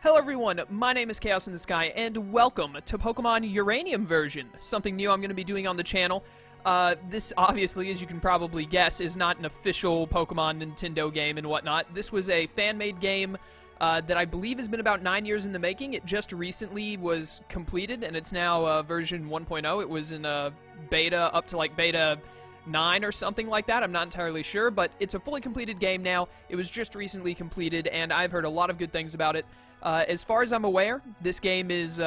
Hello everyone, my name is Chaos in the Sky, and welcome to Pokemon Uranium Version, something new I'm going to be doing on the channel. This, obviously, as you can probably guess, is not an official Pokemon Nintendo game and whatnot. This was a fan-made game that I believe has been about 9 years in the making. It just recently was completed, and it's now version 1.0. It was in a beta, up to like beta 9 or something like that. I'm not entirely sure, but it's a fully completed game now. It was just recently completed, and I've heard a lot of good things about it. As far as I'm aware, this game is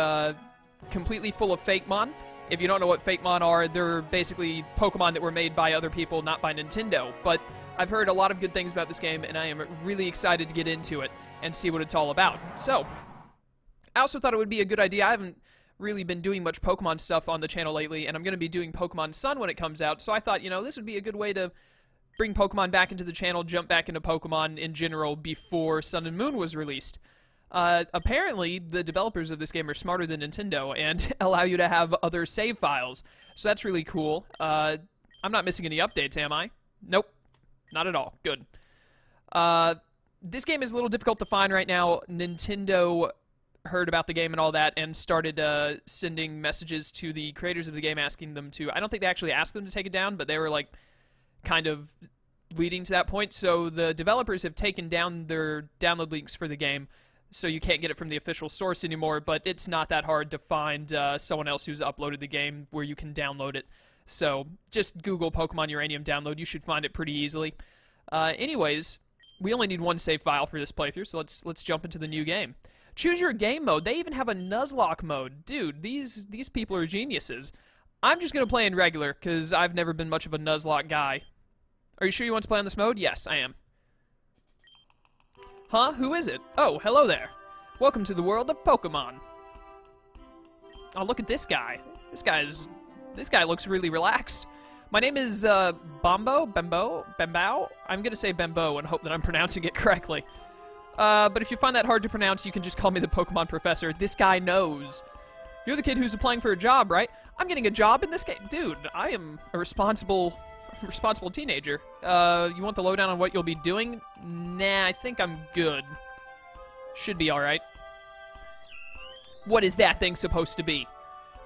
completely full of Fakemon. If you don't know what Fakemon are, they're basically Pokemon that were made by other people, not by Nintendo. But I've heard a lot of good things about this game, and I am really excited to get into it and see what it's all about. So, I also thought it would be a good idea. I haven't really been doing much Pokemon stuff on the channel lately, and I'm going to be doing Pokemon Sun when it comes out. So I thought, you know, this would be a good way to bring Pokemon back into the channel, jump back into Pokemon in general before Sun and Moon was released. Apparently, the developers of this game are smarter than Nintendo and allow you to have other save files. So that's really cool. I'm not missing any updates, am I? Nope. Not at all. Good. This game is a little difficult to find right now. Nintendo heard about the game and all that and started sending messages to the creators of the game asking them to... I don't think they actually asked them to take it down, but they were like kind of leading to that point. So the developers have taken down their download links for the game. So you can't get it from the official source anymore, but it's not that hard to find someone else who's uploaded the game where you can download it. So just Google Pokemon Uranium download. You should find it pretty easily. Anyways, we only need one save file for this playthrough, so let's jump into the new game. Choose your game mode. They even have a Nuzlocke mode. Dude, these people are geniuses. I'm just going to play in regular, because I've never been much of a Nuzlocke guy. Are you sure you want to play on this mode? Yes, I am. Huh? Who is it? Oh, hello there. Welcome to the world of Pokemon. Oh, look at this guy. This guy looks really relaxed. My name is Bembo. I'm gonna say Bembo and hope that I'm pronouncing it correctly. But if you find that hard to pronounce, you can just call me the Pokemon Professor. This guy knows. You're the kid who's applying for a job, right? I'm getting a job in this game, dude. I am a responsible teenager. You want the lowdown on what you'll be doing? Nah, I think I'm good. Should be alright. What is that thing supposed to be?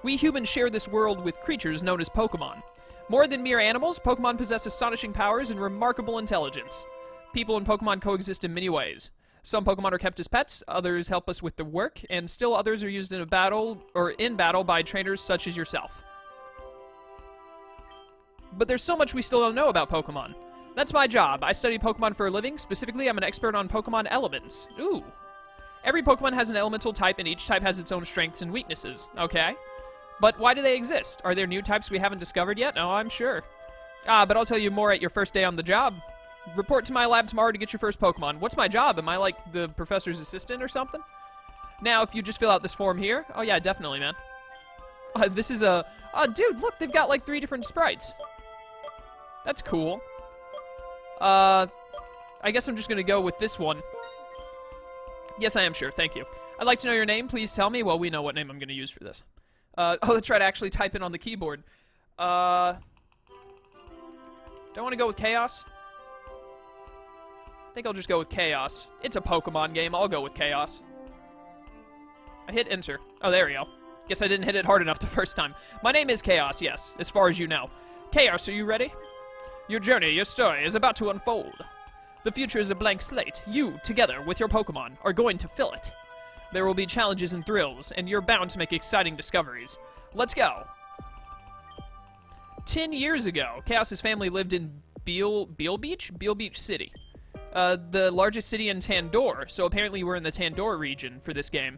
We humans share this world with creatures known as Pokemon. More than mere animals, Pokemon possess astonishing powers and remarkable intelligence. People and Pokemon coexist in many ways. Some Pokemon are kept as pets, others help us with the work, and still others are used in a battle or in battle by trainers such as yourself. But there's so much we still don't know about Pokemon. That's my job. I study Pokemon for a living. Specifically, I'm an expert on Pokemon elements. Ooh. Every Pokemon has an elemental type, and each type has its own strengths and weaknesses. Okay. But why do they exist? Are there new types we haven't discovered yet? Oh, I'm sure. But I'll tell you more at your first day on the job. Report to my lab tomorrow to get your first Pokemon. What's my job? Am I, like, the professor's assistant or something? Now, if you just fill out this form here... Oh, yeah, definitely, man. This is a... dude, look, they've got, like, 3 different sprites. That's cool. I guess I'm just going to go with this one. Yes, I am sure. Thank you. I'd like to know your name. Please tell me. Well, we know what name I'm going to use for this. Oh, let's try to actually type in on the keyboard. Don't want to go with Chaos. I think I'll just go with Chaos. It's a Pokemon game. I'll go with Chaos. I hit enter. Oh, there we go. Guess I didn't hit it hard enough the first time. My name is Chaos, yes, as far as you know. Chaos, are you ready? Your journey, your story, is about to unfold. The future is a blank slate. You, together with your Pokemon, are going to fill it. There will be challenges and thrills, and you're bound to make exciting discoveries. Let's go. 10 years ago, Chaos's family lived in Beale Beach City. The largest city in Tandor, so apparently we're in the Tandor region for this game.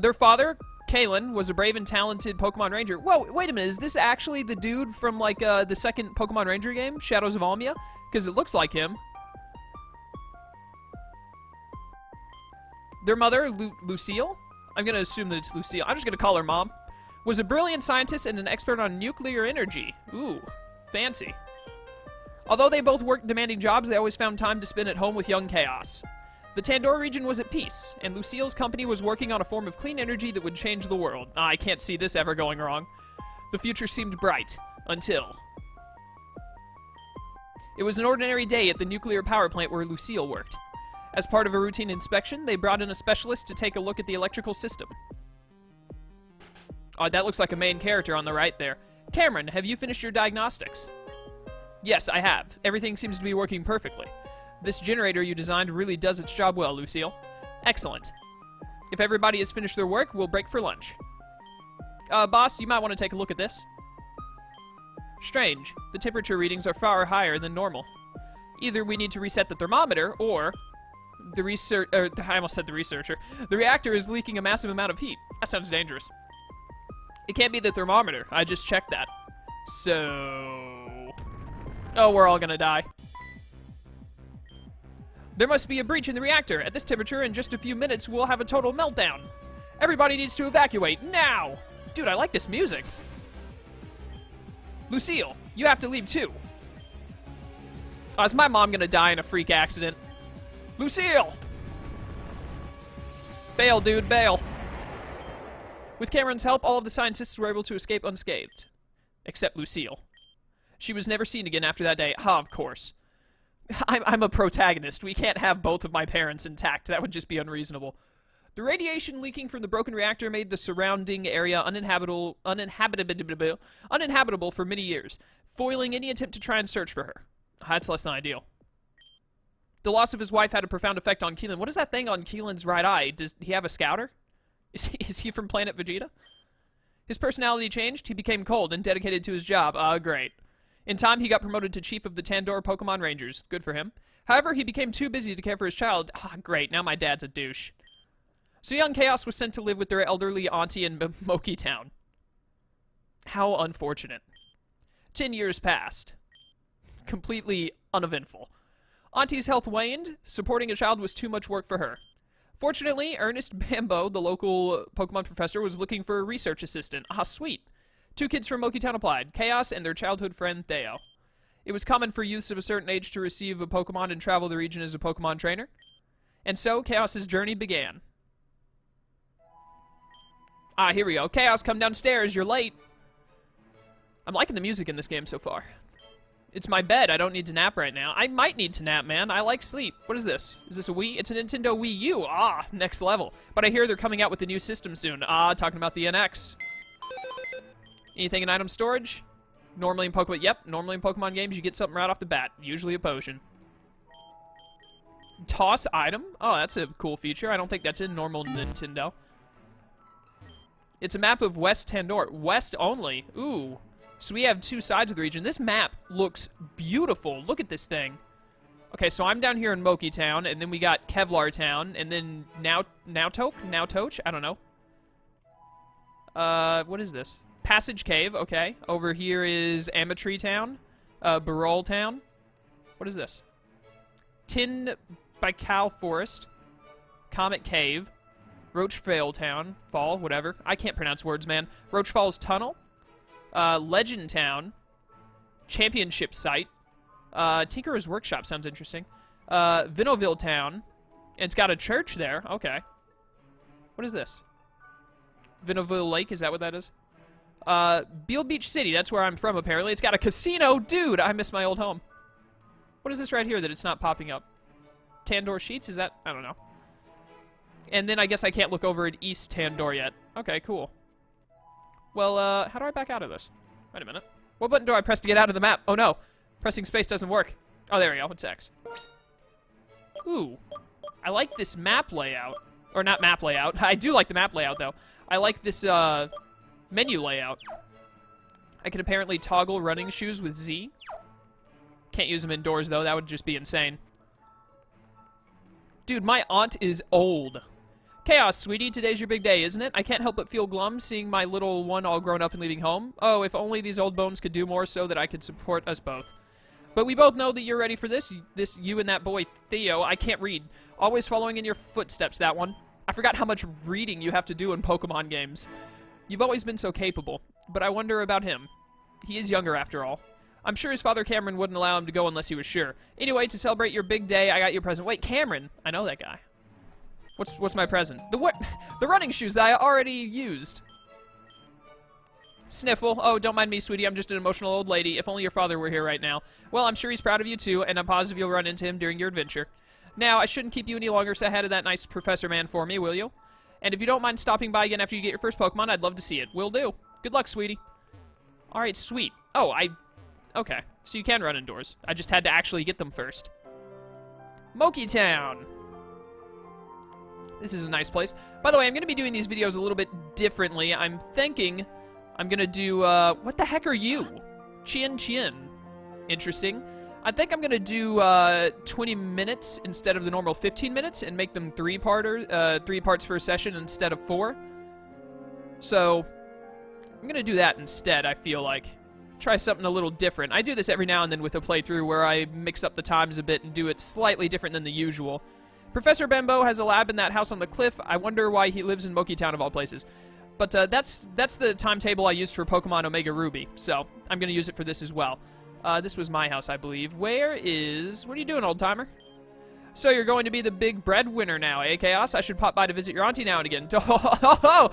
Their father, Kaelin, was a brave and talented Pokemon Ranger. Whoa, wait a minute, is this actually the dude from, like, the second Pokemon Ranger game, Shadows of Almia? Because it looks like him. Their mother, Lucille, I'm going to assume that it's Lucille, I'm just going to call her Mom, was a brilliant scientist and an expert on nuclear energy. Ooh, fancy. Although they both worked demanding jobs, they always found time to spend at home with young Chaos. The Tandor region was at peace, and Lucille's company was working on a form of clean energy that would change the world. I can't see this ever going wrong. The future seemed bright, until... It was an ordinary day at the nuclear power plant where Lucille worked. As part of a routine inspection, they brought in a specialist to take a look at the electrical system. Oh, that looks like a main character on the right there. Cameron, have you finished your diagnostics? Yes, I have. Everything seems to be working perfectly. This generator you designed really does its job well, Lucille. Excellent. If everybody has finished their work, we'll break for lunch. Boss, you might want to take a look at this. Strange. The temperature readings are far higher than normal. Either we need to reset the thermometer, or... The reactor is leaking a massive amount of heat. That sounds dangerous. It can't be the thermometer. I just checked that. So... oh, we're all gonna die. There must be a breach in the reactor. At this temperature, in just a few minutes, we'll have a total meltdown. Everybody needs to evacuate, now! Dude, I like this music. Lucille, you have to leave too. Oh, is my mom gonna die in a freak accident? Lucille! Bail, dude, bail. With Cameron's help, all of the scientists were able to escape unscathed. Except Lucille. She was never seen again after that day. Ah, of course. I'm a protagonist. We can't have both of my parents intact. That would just be unreasonable. The radiation leaking from the broken reactor made the surrounding area uninhabitable for many years, foiling any attempt to try and search for her. That's less than ideal. The loss of his wife had a profound effect on Keelan. What is that thing on Keelan's right eye? Does he have a scouter? Is he from Planet Vegeta? His personality changed. He became cold and dedicated to his job. Ah, great. In time, he got promoted to chief of the Tandor Pokemon Rangers. Good for him. However, he became too busy to care for his child. Ah, great. Now my dad's a douche. So young Chaos was sent to live with their elderly auntie in Moki Town. How unfortunate. 10 years passed. Completely uneventful. Auntie's health waned. Supporting a child was too much work for her. Fortunately, Ernest Bamb'o, the local Pokemon professor, was looking for a research assistant. Ah, sweet. 2 kids from Moki Town applied, Chaos and their childhood friend Theo. It was common for youths of a certain age to receive a Pokemon and travel the region as a Pokemon trainer. And so, Chaos's journey began. Ah, here we go. Chaos, come downstairs, you're late. I'm liking the music in this game so far. It's my bed, I don't need to nap right now. I might need to nap, man. I like sleep. What is this? Is this a Wii? It's a Nintendo Wii U. Ah, next level. But I hear they're coming out with a new system soon. Ah, talking about the NX. Anything in item storage? Normally in Pokemon... yep, normally in Pokemon games you get something right off the bat. Usually a potion. Toss item? Oh, that's a cool feature. I don't think that's in normal Nintendo. It's a map of West Tandor. West only? Ooh. So we have 2 sides of the region. This map looks beautiful. Look at this thing. Okay, so I'm down here in Moki Town, and then we got Kevlar Town, and then Nau Toke? I don't know. What is this? Passage Cave, okay. Over here is Amity Town, Barol Town. What is this? Tin by Cal Forest, Comet Cave, Roach Vale Town, whatever. I can't pronounce words, man. Roach Falls Tunnel, Legend Town, Championship Site, Tinkerer's Workshop sounds interesting, Vinoville Town, and it's got a church there, okay. What is this? Vinoville Lake, is that what that is? Beale Beach City, that's where I'm from apparently. It's got a casino! Dude, I miss my old home. What is this right here that it's not popping up? Tandor Sheets, is that? I don't know. And then I guess I can't look over at East Tandor yet. Okay, cool. Well, how do I back out of this? Wait a minute. What button do I press to get out of the map? Oh no, pressing space doesn't work. Oh, there we go, it's X. Ooh, I like this map layout. Or not map layout, I do like the map layout though. I like this, menu layout. I can apparently toggle running shoes with Z. Can't use them indoors, though. That would just be insane. Dude, my aunt is old. Chaos, sweetie, today's your big day, isn't it? I can't help but feel glum seeing my little one all grown up and leaving home. Oh, if only these old bones could do more so that I could support us both. But we both know that you're ready for this. You and that boy, Theo. I can't read. Always following in your footsteps, that one. I forgot how much reading you have to do in Pokemon games. You've always been so capable, but I wonder about him. He is younger, after all. I'm sure his father Cameron wouldn't allow him to go unless he was sure. Anyway, to celebrate your big day, I got you a present. Wait, Cameron! I know that guy. What's my present? The running shoes that I already used. Sniffle. Oh, don't mind me, sweetie. I'm just an emotional old lady. If only your father were here right now. Well, I'm sure he's proud of you, too, and I'm positive you'll run into him during your adventure. Now, I shouldn't keep you any longer, so head of that nice Professor Man for me, will you? And if you don't mind stopping by again after you get your first Pokemon, I'd love to see it. Will do. Good luck, sweetie. Alright, sweet. Oh, Okay, so you can run indoors. I just had to actually get them first. Moki Town! This is a nice place. By the way, I'm going to be doing these videos a little bit differently. I'm thinking I'm going to do... what the heck are you? Chin Chin. Interesting. I think I'm going to do 20 minutes instead of the normal 15 minutes and make them three parts for a session instead of 4. So, I'm going to do that instead, I feel like. Try something a little different. I do this every now and then with a playthrough where I mix up the times a bit and do it slightly different than the usual. Professor Bembo has a lab in that house on the cliff. I wonder why he lives in Moki Town of all places. But that's the timetable I used for Pokemon Omega Ruby, so I'm going to use it for this as well. This was my house, I believe. What are you doing, old-timer? So you're going to be the big breadwinner now, eh, Chaos? I should pop by to visit your auntie now and again. Oh,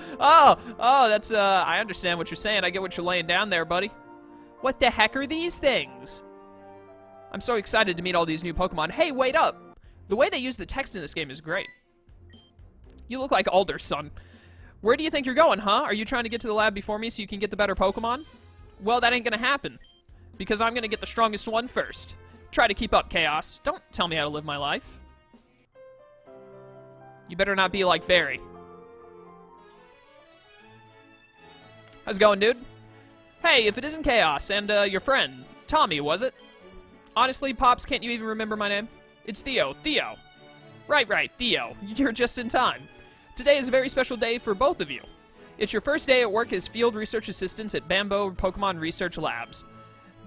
that's, I understand what you're saying. I get what you're laying down there, buddy. What the heck are these things? I'm so excited to meet all these new Pokemon. Hey, wait up! The way they use the text in this game is great. You look like Alder, son. Where do you think you're going, huh? Are you trying to get to the lab before me so you can get the better Pokemon? Well, that ain't gonna happen. Because I'm gonna get the strongest one first. Try to keep up, Chaos. Don't tell me how to live my life. You better not be like Barry. How's it going, dude? Hey, if it isn't Chaos and your friend, Tommy, was it? Honestly, Pops, can't you even remember my name? It's Theo. Theo. Right, Theo. You're just in time. Today is a very special day for both of you. It's your first day at work as Field Research Assistant at Bambo Pokemon Research Labs.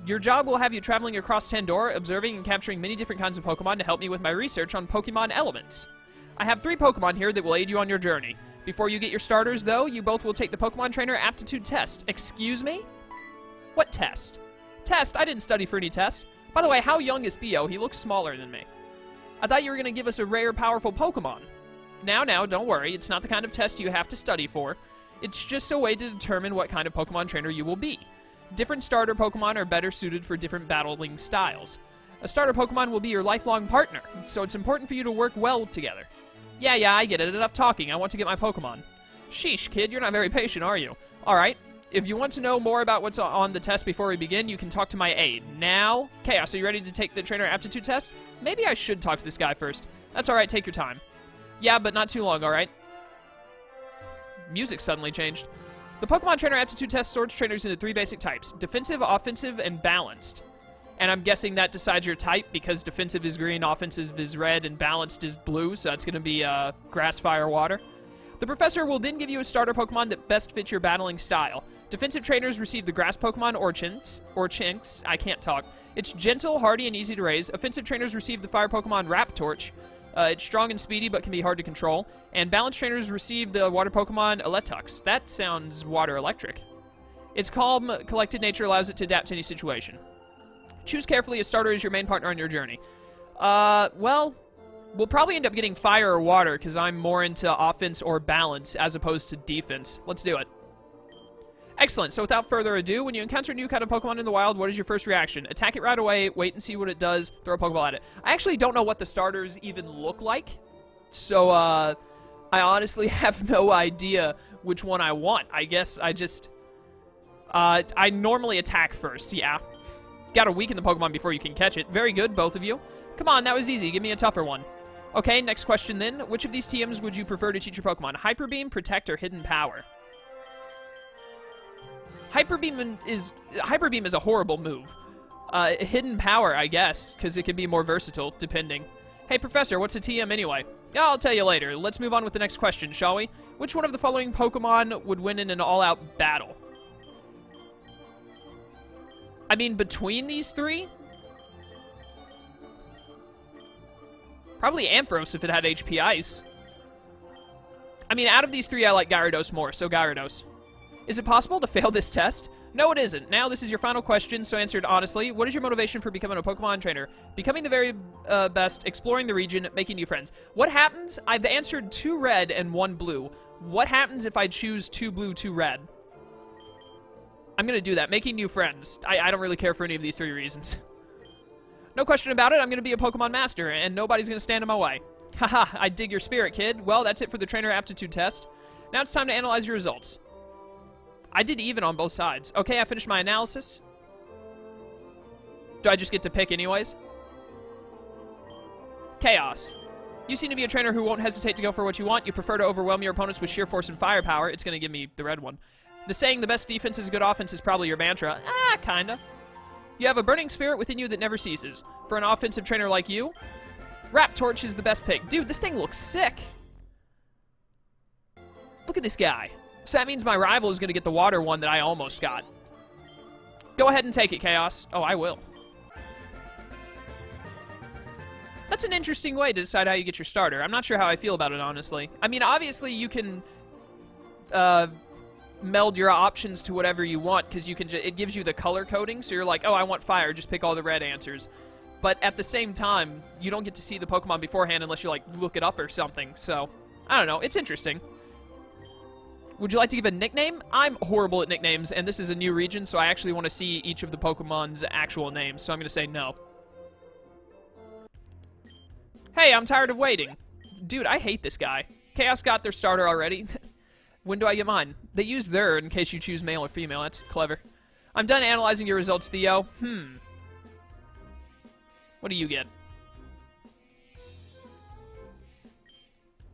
Your job will have you traveling across Tandor, observing and capturing many different kinds of Pokemon to help me with my research on Pokemon elements. I have 3 Pokemon here that will aid you on your journey. Before you get your starters, though, you both will take the Pokemon Trainer Aptitude Test. Excuse me? What test? Test? I didn't study for any test. By the way, how young is Theo? He looks smaller than me. I thought you were going to give us a rare, powerful Pokemon. Now, don't worry. It's not the kind of test you have to study for. It's just a way to determine what kind of Pokemon trainer you will be. Different starter Pokemon are better suited for different battling styles. A starter Pokemon will be your lifelong partner, so it's important for you to work well together. Yeah, I get it. Enough talking. I want to get my Pokemon. Sheesh, kid. You're not very patient, are you? All right. If you want to know more about what's on the test before we begin, you can talk to my aide. Now, Chaos, are you ready to take the trainer aptitude test? Maybe I should talk to this guy first. That's alright, take your time. Yeah, but not too long, alright? Music suddenly changed. The Pokemon Trainer Aptitude Test sorts trainers into 3 basic types. Defensive, offensive, and balanced. And I'm guessing that decides your type, because defensive is green, offensive is red, and balanced is blue, so that's going to be grass, fire, water. The professor will then give you a starter Pokemon that best fits your battling style. Defensive trainers receive the grass Pokemon Orchinx. I can't talk. It's gentle, hardy, and easy to raise. Offensive trainers receive the fire Pokemon Raptorch. It's strong and speedy, but can be hard to control. And balanced trainers receive the water Pokemon Electux. That sounds water electric. Its calm, collected nature allows it to adapt to any situation. Choose carefully. A starter is your main partner on your journey. Well... we'll probably end up getting fire or water, because I'm more into offense or balance as opposed to defense. Let's do it. Excellent. So without further ado, when you encounter a new kind of Pokemon in the wild, what is your first reaction? Attack it right away, wait and see what it does, throw a Pokeball at it. I actually don't know what the starters even look like, so I honestly have no idea which one I want. I guess I just... I normally attack first, yeah. Gotta weaken the Pokemon before you can catch it. Very good, both of you. Come on, that was easy. Give me a tougher one. Okay, next question then. Which of these TMs would you prefer to teach your Pokemon? Hyper Beam, Protect, or Hidden Power? Hyper Beam is a horrible move. Hidden Power, I guess, because it can be more versatile, depending. Hey, Professor, what's a TM anyway? I'll tell you later. Let's move on with the next question, shall we? Which one of the following Pokemon would win in an all-out battle? I mean, between these 3? Probably Ampharos if it had HP Ice. I mean, out of these 3, I like Gyarados more, so Gyarados. Is it possible to fail this test? No, it isn't. Now, this is your final question, so answered honestly. What is your motivation for becoming a Pokemon trainer? Becoming the very best, exploring the region, making new friends. What happens? I've answered 2 red and 1 blue. What happens if I choose 2 blue, 2 red? I'm going to do that. Making new friends. I don't really care for any of these 3 reasons. No question about it, I'm going to be a Pokemon Master, and nobody's going to stand in my way. Haha, I dig your spirit, kid. Well, that's it for the trainer aptitude test. Now it's time to analyze your results. I did even on both sides. Okay, I finished my analysis. Do I just get to pick anyways? Chaos. You seem to be a trainer who won't hesitate to go for what you want. You prefer to overwhelm your opponents with sheer force and firepower. It's going to give me the red one. The saying, the best defense is good offense, is probably your mantra. Ah, kinda. You have a burning spirit within you that never ceases. For an offensive trainer like you, Raptorch is the best pick. Dude, this thing looks sick. Look at this guy. So that means my rival is going to get the water one that I almost got. Go ahead and take it, Chaos. Oh, I will. That's an interesting way to decide how you get your starter. I'm not sure how I feel about it, honestly. I mean, obviously, you can meld your options to whatever you want, because you can. It gives you the color coding, so you're like, oh, I want fire. Just pick all the red answers. But at the same time, you don't get to see the Pokemon beforehand unless you, like, look it up or something. So, I don't know. It's interesting. Would you like to give a nickname? I'm horrible at nicknames, and this is a new region, so I actually want to see each of the Pokemon's actual names, so I'm going to say no. Hey, I'm tired of waiting. Dude, I hate this guy. Chaos got their starter already. When do I get mine? They use their in case you choose male or female. That's clever. I'm done analyzing your results, Theo. What do you get?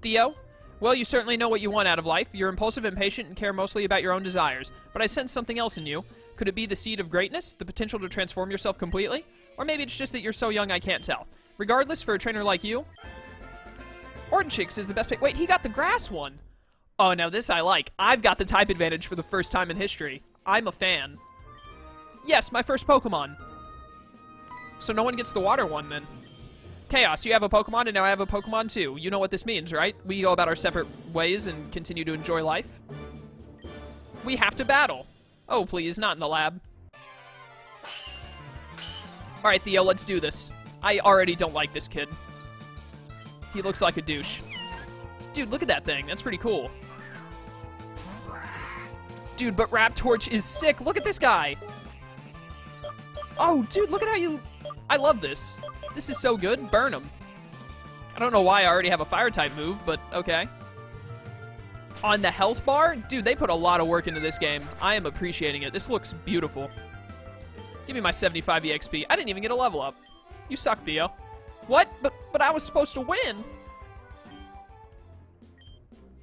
Theo? Well, you certainly know what you want out of life. You're impulsive, impatient, and care mostly about your own desires. But I sense something else in you. Could it be the seed of greatness? The potential to transform yourself completely? Or maybe it's just that you're so young I can't tell. Regardless, for a trainer like you, Ornchix is the best pick. Wait, he got the grass one. Oh, now this I like. I've got the type advantage for the first time in history. I'm a fan. Yes, my first Pokemon. So no one gets the water one, then. Chaos, you have a Pokemon, and now I have a Pokemon, too. You know what this means, right? We go about our separate ways and continue to enjoy life. We have to battle. Oh, please, not in the lab. All right, Theo, let's do this. I already don't like this kid. He looks like a douche. Dude, look at that thing. That's pretty cool. Dude, but Raptorch is sick. Look at this guy. Oh, dude, look at how you... I love this. This is so good. Burn him. I don't know why I already have a fire-type move, but okay. On the health bar? Dude, they put a lot of work into this game. I am appreciating it. This looks beautiful. Give me my 75 EXP. I didn't even get a level up. You suck, Theo. What? But I was supposed to win.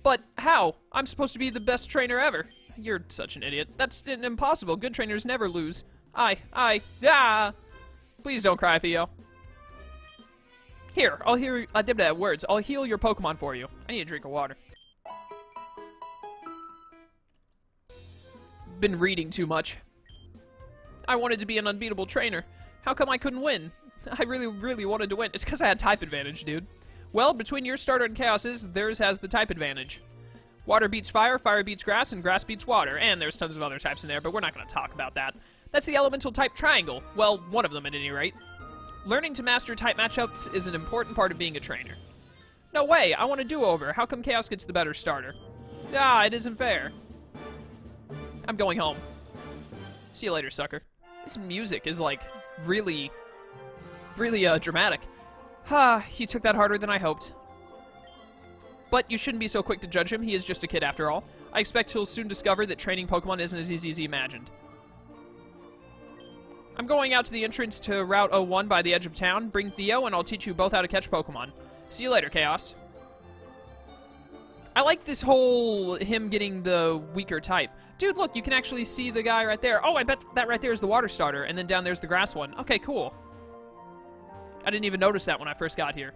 But how? I'm supposed to be the best trainer ever. You're such an idiot. That's impossible. Good trainers never lose. Ah. Please don't cry, Theo. Here, I'll hear that words. I'll heal your Pokemon for you. I need a drink of water. Been reading too much. I wanted to be an unbeatable trainer. How come I couldn't win? I really, really wanted to win. It's because I had type advantage, dude. Well, between your starter and Chaos's, theirs has the type advantage. Water beats fire, fire beats grass, and grass beats water. And there's tons of other types in there, but we're not going to talk about that. That's the elemental type triangle. Well, one of them at any rate. Learning to master type matchups is an important part of being a trainer. No way, I want a do-over. How come Chaos gets the better starter? Ah, it isn't fair. I'm going home. See you later, sucker. This music is, like, really, really dramatic. Ha, you took that harder than I hoped. But you shouldn't be so quick to judge him. He is just a kid, after all. I expect he'll soon discover that training Pokemon isn't as easy as he imagined. I'm going out to the entrance to Route 01 by the edge of town. Bring Theo, and I'll teach you both how to catch Pokemon. See you later, Chaos. I like this whole him getting the weaker type. Dude, look, you can actually see the guy right there. Oh, I bet that right there is the water starter, and then down there's the grass one. Okay, cool. I didn't even notice that when I first got here.